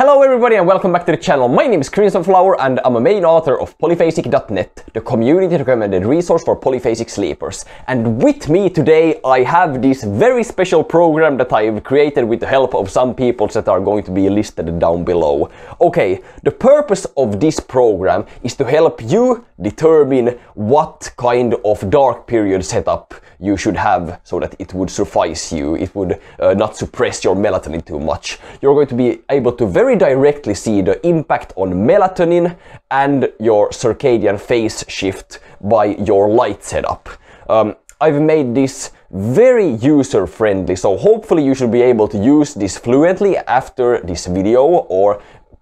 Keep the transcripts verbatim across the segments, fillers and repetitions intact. Hello everybody and welcome back to the channel. My name is Crimsonflower and I'm a main author of polyphasic dot net, the community recommended resource for polyphasic sleepers. And with me today I have this very special program that I've created with the help of some people that are going to be listed down below. Okay, the purpose of this program is to help you determine what kind of dark period setup you should have so that it would suffice you, it would uh, not suppress your melatonin too much. You're going to be able to very directly see the impact on melatonin and your circadian phase shift by your light setup. Um, I've made this very user-friendly, so hopefully you should be able to use this fluently after this video, or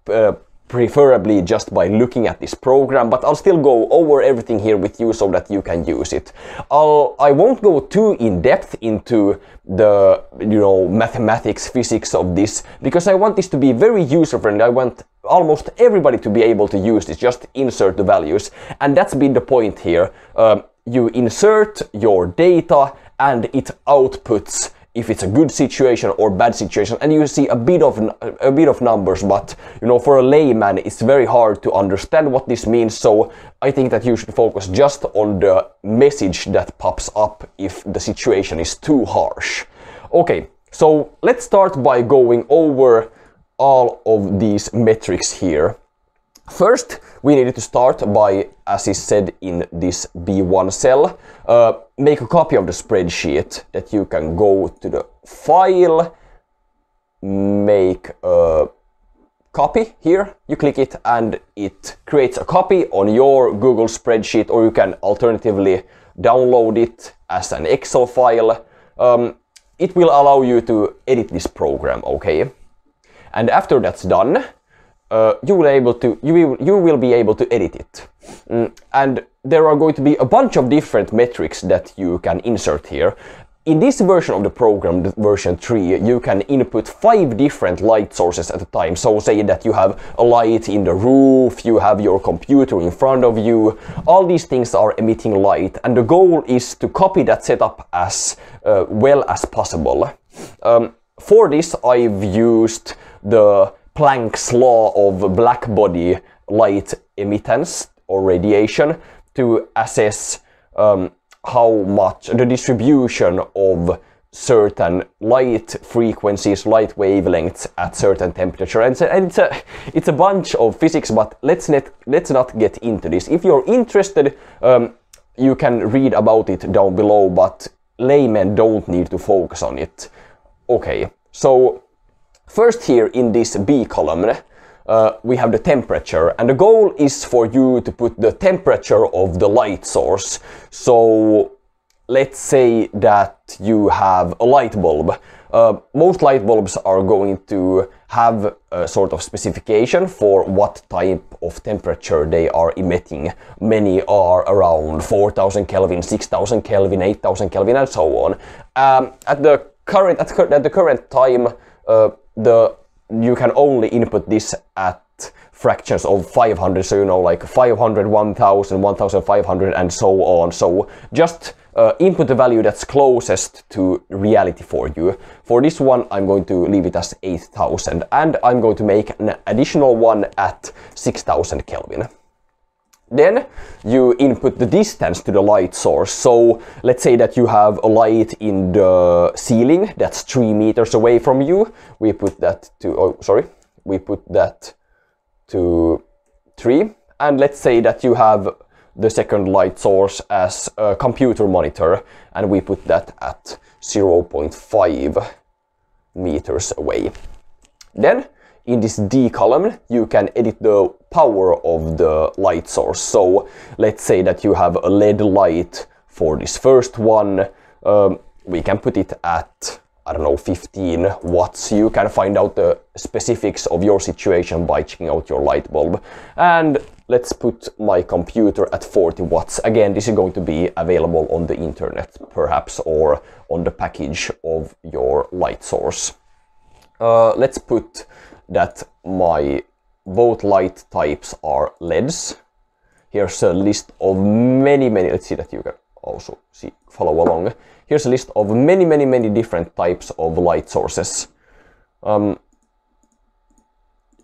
uh, preferably just by looking at this program, but I'll still go over everything here with you so that you can use it. I'll, I won't go too in depth into the, you know, mathematics, physics of this, because I want this to be very user-friendly. I want almost everybody to be able to use this, just insert the values. And that's been the point here. Um, you insert your data and it outputs if it's a good situation or bad situation, and you see a bit of a bit of numbers, but you know, for a layman it's very hard to understand what this means, so I think that you should focus just on the message that pops up if the situation is too harsh. Okay, so let's start by going over all of these metrics here. First, we needed to start by, as is said in this B one cell, uh, make a copy of the spreadsheet that you can go to the file, make a copy here, you click it and it creates a copy on your Google spreadsheet, or you can alternatively download it as an Excel file. Um, it will allow you to edit this program, okay? And after that's done, Uh, you will able to you will, you will be able to edit it, mm, and there are going to be a bunch of different metrics that you can insert here. In this version of the program, the version three, you can input five different light sources at a time. So say that you have a light in the roof, you have your computer in front of you, all these things are emitting light, and the goal is to copy that setup as uh, well as possible. Um, for this I've used the Planck's law of black body light emittance or radiation to assess um, how much the distribution of certain light frequencies, light wavelengths at certain temperature, and, and it's a it's a bunch of physics, but let's not let's not get into this. If you're interested, um, you can read about it down below, but laymen don't need to focus on it. Okay, so first here in this B column, uh, we have the temperature, and the goal is for you to put the temperature of the light source. So let's say that you have a light bulb. Uh, most light bulbs are going to have a sort of specification for what type of temperature they are emitting. Many are around four thousand Kelvin, six thousand Kelvin, eight thousand Kelvin, and so on. Um, at the current, at, at the current time, uh, The, you can only input this at fractions of five hundred, so you know, like five hundred, one thousand, one thousand five hundred, and so on. So just uh, input the value that's closest to reality for you. For this one I'm going to leave it as eight thousand, and I'm going to make an additional one at six thousand Kelvin. Then you input the distance to the light source. So let's say that you have a light in the ceiling that's three meters away from you. We put that to, oh, sorry, we put that to three. And let's say that you have the second light source as a computer monitor, and we put that at zero point five meters away. Then in this D column, you can edit the power of the light source. So let's say that you have a L E D light for this first one. Um, we can put it at, I don't know, fifteen watts. You can find out the specifics of your situation by checking out your light bulb. And let's put my computer at forty watts. Again, this is going to be available on the internet, perhaps, or on the package of your light source. Uh, let's put that my both light types are L E Ds. Here's a list of many, many, let's see that you can also see, follow along. Here's a list of many, many, many different types of light sources. Um,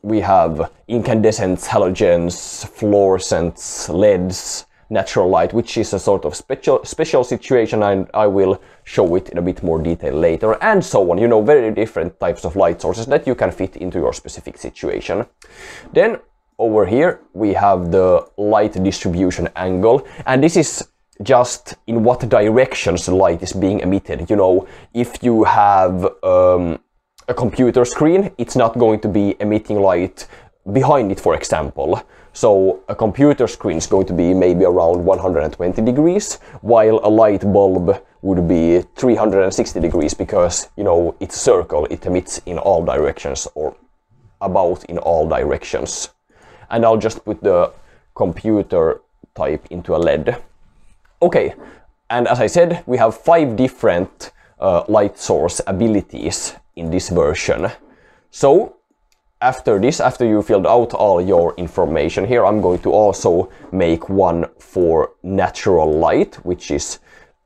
we have incandescents, halogens, fluorescents, L E Ds, natural light, which is a sort of special special situation, and I will show it in a bit more detail later, and so on. You know, very different types of light sources that you can fit into your specific situation. Then over here we have the light distribution angle, and this is just in what directions light is being emitted. You know, if you have um, a computer screen, it's not going to be emitting light behind it, for example. So a computer screen is going to be maybe around one hundred twenty degrees, while a light bulb would be three hundred sixty degrees, because, you know, it's a circle, it emits in all directions, or about in all directions. And I'll just put the computer type into a L E D. Okay, and as I said, we have five different uh, light source abilities in this version. So after this, after you filled out all your information here, I'm going to also make one for natural light, which is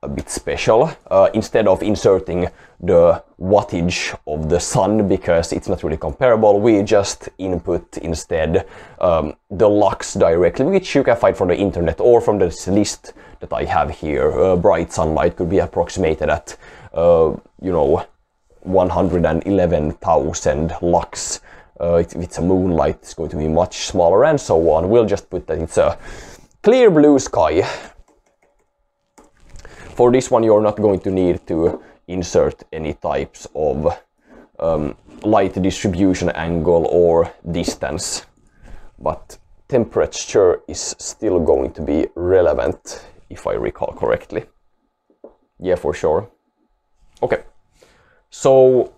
a bit special. Uh, instead of inserting the wattage of the sun, because it's not really comparable, we just input instead um, the lux directly, which you can find from the internet or from this list that I have here. Uh, bright sunlight could be approximated at, uh, you know, one hundred eleven thousand lux. Uh, if it's a moonlight, it's going to be much smaller, and so on. We'll just put that it's a clear blue sky. For this one, you're not going to need to insert any types of um, light distribution angle or distance, but temperature is still going to be relevant, if I recall correctly. Yeah, for sure. Okay, so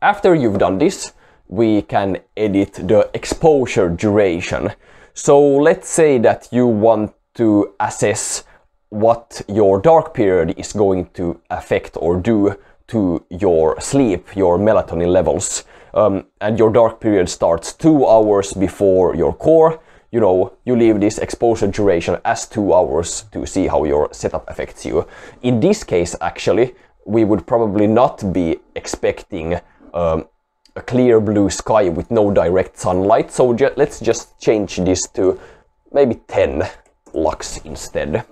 after you've done this, we can edit the exposure duration. So let's say that you want to assess what your dark period is going to affect or do to your sleep, your melatonin levels. Um, and your dark period starts two hours before your core. You know, you leave this exposure duration as two hours to see how your setup affects you. In this case, actually, we would probably not be expecting Um, a clear blue sky with no direct sunlight, so ju let's just change this to maybe ten lux instead.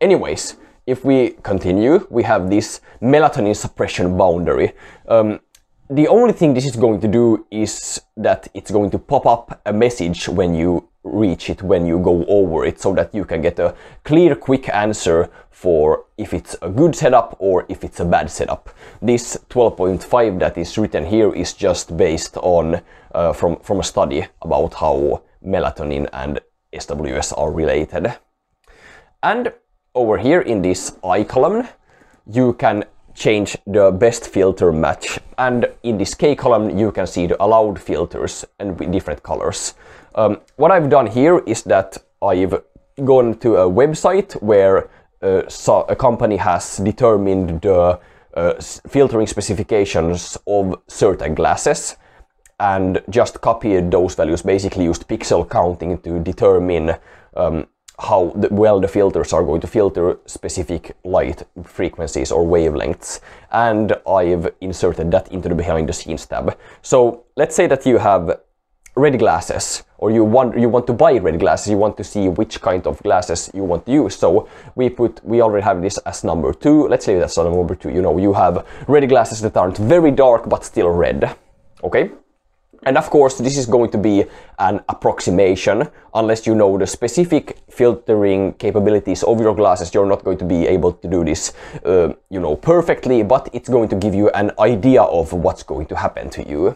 Anyways, if we continue, we have this melatonin suppression boundary. Um, the only thing this is going to do is that it's going to pop up a message when you reach it, when you go over it, so that you can get a clear, quick answer for if it's a good setup or if it's a bad setup. This twelve point five that is written here is just based on uh, from from a study about how melatonin and S W S are related. And over here in this I column, you can change the best filter match, and in this K column you can see the allowed filters and with different colors. Um, what I've done here is that I've gone to a website where uh, so a company has determined the uh, filtering specifications of certain glasses, and just copied those values, basically used pixel counting to determine um, how the, well the filters are going to filter specific light frequencies or wavelengths, and I've inserted that into the behind the scenes tab. So let's say that you have red glasses, or you want you want to buy red glasses, you want to see which kind of glasses you want to use. So we put we already have this as number two. Let's say that's number two. You know, you have red glasses that aren't very dark but still red. Okay. And of course, this is going to be an approximation. Unless you know the specific filtering capabilities of your glasses, you're not going to be able to do this, uh, you know, perfectly, but it's going to give you an idea of what's going to happen to you.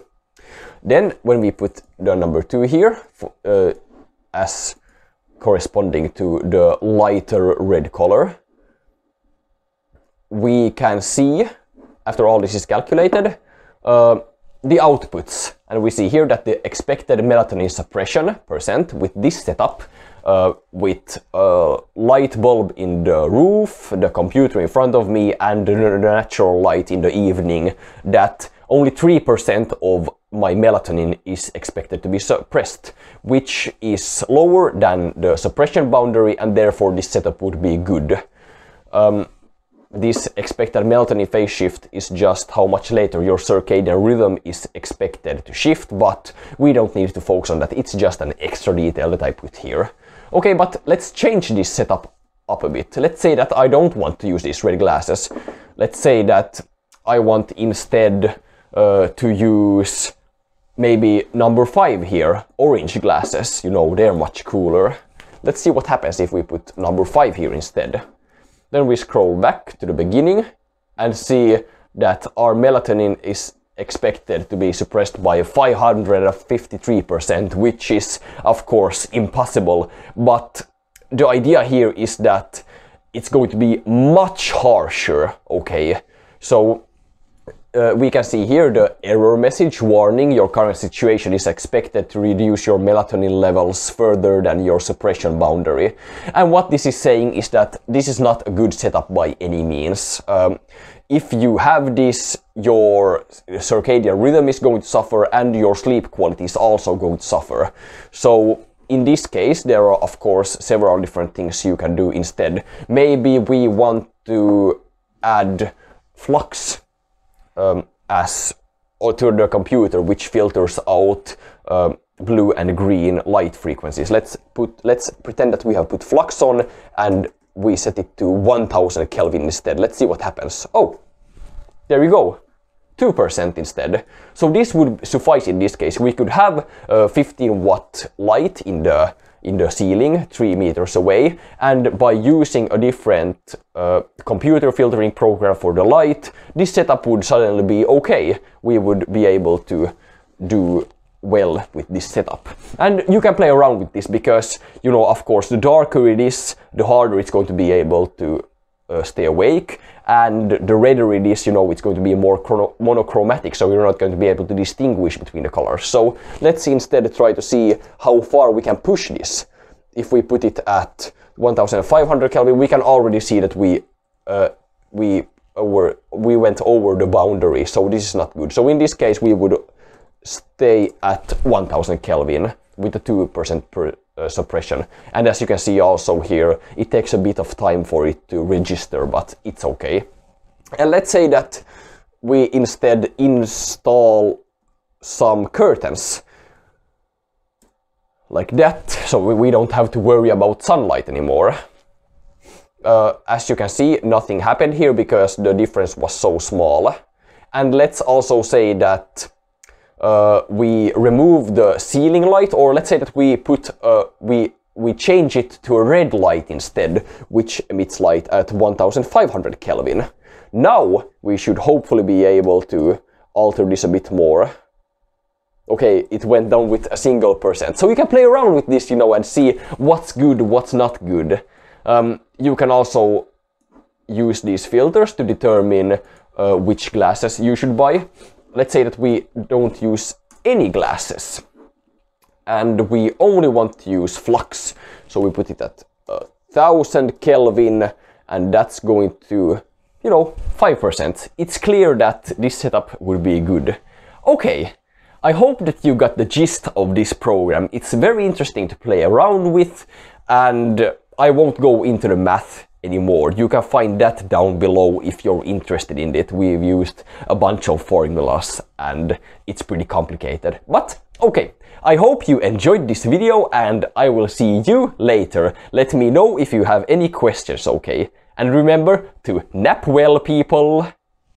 Then, when we put the number two here, uh, as corresponding to the lighter red color, we can see, after all this is calculated, uh, the outputs, and we see here that the expected melatonin suppression percent with this setup, uh, with a light bulb in the roof, the computer in front of me, and the natural light in the evening, that only three percent of my melatonin is expected to be suppressed, which is lower than the suppression boundary, and therefore this setup would be good. Um, this expected melatonin phase shift is just how much later your circadian rhythm is expected to shift, but we don't need to focus on that. It's just an extra detail that I put here. Okay, but let's change this setup up a bit. Let's say that I don't want to use these red glasses. Let's say that I want instead uh, to use maybe number five here, orange glasses. You know, they're much cooler. Let's see what happens if we put number five here instead. Then we scroll back to the beginning and see that our melatonin is expected to be suppressed by five hundred fifty-three percent, which is of course impossible, but the idea here is that it's going to be much harsher, okay? So uh, we can see here the error message warning, your current situation is expected to reduce your melatonin levels further than your suppression boundary. And what this is saying is that this is not a good setup by any means. Um, if you have this, your circadian rhythm is going to suffer and your sleep quality is also going to suffer. So in this case, there are of course several different things you can do instead. Maybe we want to add flux um, as to the computer, which filters out uh, blue and green light frequencies. Let's put let's pretend that we have put flux on and we set it to one thousand Kelvin instead. Let's see what happens. Oh, there you go. two percent instead. So this would suffice in this case. We could have uh, fifteen watt light in the in the ceiling, three meters away, and by using a different uh, computer filtering program for the light, this setup would suddenly be okay. We would be able to do well with this setup. And you can play around with this because, you know, of course, the darker it is, the harder it's going to be able to Uh, stay awake, and the redder it is, you know, it's going to be more monochromatic, so you're not going to be able to distinguish between the colors. So let's instead try to see how far we can push this. If we put it at one thousand five hundred Kelvin, we can already see that we uh, we were we went over the boundary, so this is not good. So in this case we would stay at one thousand Kelvin with a two percent per Uh, suppression. And as you can see also here, it takes a bit of time for it to register, but it's okay. And let's say that we instead install some curtains like that, so we, we don't have to worry about sunlight anymore. Uh, as you can see, nothing happened here because the difference was so small. And let's also say that Uh, we remove the ceiling light, or let's say that we put uh, we we change it to a red light instead, which emits light at one thousand five hundred Kelvin. Now we should hopefully be able to alter this a bit more. Okay, it went down with a single percent. So we can play around with this, you know, and see what's good, what's not good. Um, you can also use these filters to determine uh, which glasses you should buy. Let's say that we don't use any glasses and we only want to use flux. So we put it at one thousand Kelvin and that's going to, you know, five percent. It's clear that this setup will be good. Okay, I hope that you got the gist of this program. It's very interesting to play around with, and I won't go into the math anymore. You can find that down below if you're interested in it. We've used a bunch of formulas and it's pretty complicated. But okay, I hope you enjoyed this video and I will see you later. Let me know if you have any questions, okay? And remember to nap well, people!